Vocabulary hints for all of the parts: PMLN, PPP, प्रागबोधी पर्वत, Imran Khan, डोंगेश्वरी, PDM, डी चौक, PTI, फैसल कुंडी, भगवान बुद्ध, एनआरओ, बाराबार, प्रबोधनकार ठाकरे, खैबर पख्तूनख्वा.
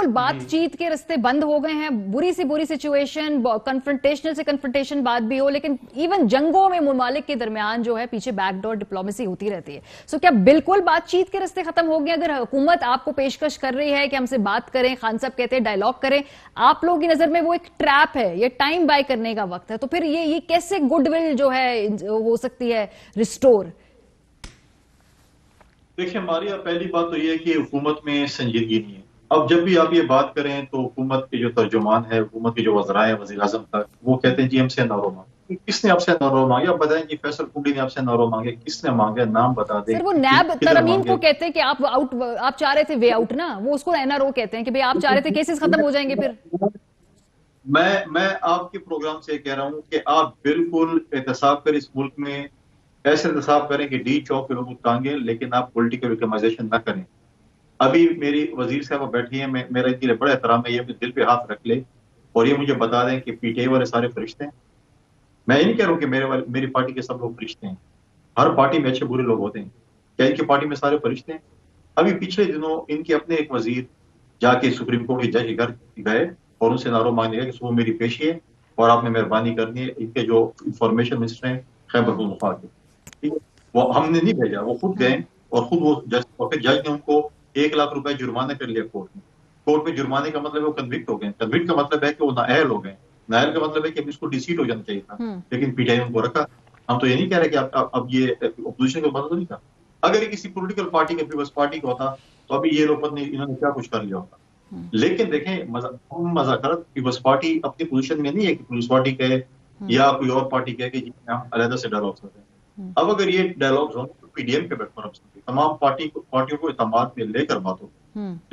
बिल्कुल बातचीत के रास्ते बंद हो गए हैं। बुरी से बुरी सिचुएशन, कन्फ्रंटेशनल से कन्फ्रंटेशन बात भी हो, लेकिन इवन जंगों में मुमालिक के दरमियान जो है पीछे बैकडोर डिप्लोमेसी होती रहती है। सो क्या बिल्कुल बातचीत के रास्ते खत्म हो गए? अगर हुकूमत आपको पेशकश कर रही है कि हमसे बात करें, खान साहब कहते हैं डायलॉग करें, आप लोगों की नजर में वो एक ट्रैप है, ये टाइम बाय करने का वक्त है, तो फिर ये कैसे गुडविल जो है हो सकती है रिस्टोर? देखिए, हमारी पहली बात तो ये है कि हुकूमत में संजीदगी नहीं है। अब जब भी आप ये बात करें तो हुकूमत के जो तर्जुमान है, हुकूमत के जो वज़रा है, वज़ीर आज़म तक, वो कहते हैं जी हमसे एनआरओ मांगे। किसने आपसे एनआरओ मांगे? आप बताएं कि फैसल कुंडी ने आपसे एनआरओ मांगे, किसने मांगे? नाम बता दें। वो नैब तरमीम को कहते हैं कि आप चाह रहे थे वे आउट ना, वो उसको एनआरओ कहते हैं कि भाई आप चाह रहे थे केसेस खत्म हो जाएंगे। फिर मैं आपके प्रोग्राम से कह रहा हूँ कि आप बिल्कुल एहतसाब कर इस मुल्क में ऐसे इंतजाम करें कि डी चौक के लोग टांगे, लेकिन आप पॉलिटिकल विक्टिमाइजेशन ना करें। अभी मेरी वजीर साहब बैठी है, मेरा इनके लिए बड़ा एहतराम है, ये अपने दिल पे हाथ रख ले और ये मुझे बता दें कि पीटीआई वाले सारे फरिश्ते हैं। मैं ये नहीं कह रहा हूँ कि मेरी पार्टी के सब लोग फरिश्ते हैं, हर पार्टी में अच्छे बुरे लोग होते हैं, क्या इनकी पार्टी में सारे फरिश्ते हैं? अभी पिछले दिनों इनके अपने एक वजीर जाके सुप्रीम कोर्ट के जज के घर गए और उनसे नारो मांगने गया कि सुबह मेरी पेशी है और आपने मेहरबानी करनी है। इनके जो इंफॉर्मेशन मिनिस्टर हैं खैबर पख्तूनख्वा के, वो हमने नहीं भेजा, वो खुद गए और खुद वो जज, और फिर जज ने उनको 1 लाख रुपए जुर्माना कर लिया कोर्ट में। कोर्ट में जुर्माने का मतलब है वो कन्विक्ट हो गए, कन्विक्ट का मतलब है कि वो नाअहल हो गए, नाअहल का मतलब है कि अब इसको डिसीट हो जाना चाहिए था, लेकिन पीटीआई उनको रखा। हम तो ये नहीं कह रहे कि अब ये अपोजिशन को बदल नहीं था। अगर ये किसी पोलिटिकल पार्टी के पीपल्स पार्टी का होता तो अभी ये लोग इन्होंने क्या कुछ कर लिया होता। लेकिन देखें, मजाकरत पीपल्स पार्टी अपनी पोजिशन में नहीं है कि पीपल्स पार्टी कहे या कोई और पार्टी कहे कि हम अलहदा से डर हो सकते हैं। अब अगर ये डायलॉग हो तो पीडीएम के प्लेटफॉर्म पर तमाम पार्टियों को इतमाद में लेकर बात हो,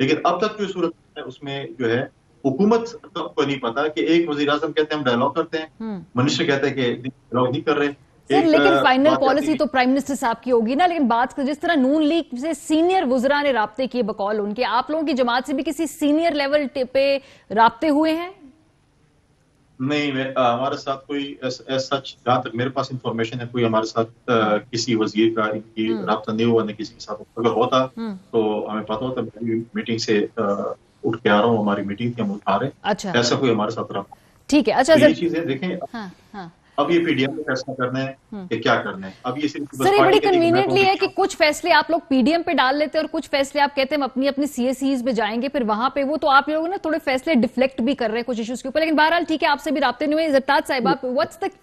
लेकिन अब तक जो सूरत है उसमें जो है हुकूमत को नहीं पता कि एक वजीर आजम कहते हैं हम डायलॉग करते हैं, मनुष्य कहते हैं कि डायलॉग नहीं कर रहे। लेकिन फाइनल पॉलिसी तो प्राइम मिनिस्टर साहब की होगी ना। लेकिन बात जिस तरह नून लीग से सीनियर वुजरा ने राब्ते किए बकौल उनके, आप लोगों की जमात से भी किसी सीनियर लेवल पे राब्ते हुए हैं? नहीं, हमारे साथ कोई सच जहाँ तक मेरे पास इंफॉर्मेशन है कोई हमारे साथ किसी वजीर का इनकी रब्ता नहीं हुआ, न किसी के साथ। अगर होता तो हमें पता होता। मेरी मीटिंग से उठ के आ रहा हूँ, हमारी मीटिंग थी, हम उठा रहे। अच्छा, ऐसा कोई हमारे साथ रहा? ठीक है। अच्छा, ये चीजें देखें। हाँ, हाँ। अब ये पीडीएम पे फैसला करना है कि क्या करना है। अब ये सर ये बड़ी कन्वीनियंटली है कि कुछ फैसले आप लोग पीडीएम पे डाल लेते हैं और कुछ फैसले आप कहते हैं हम अपनी अपनी सीएसीज पे जाएंगे, फिर वहां पे वो तो आप लोग ना थोड़े फैसले डिफ्लेक्ट भी कर रहे हैं कुछ इश्यूज के ऊपर। लेकिन बहरहाल ठीक है, आपसे भी राब्ते नहीं हुए। जत्तार साहिब, आप व्हाट्स द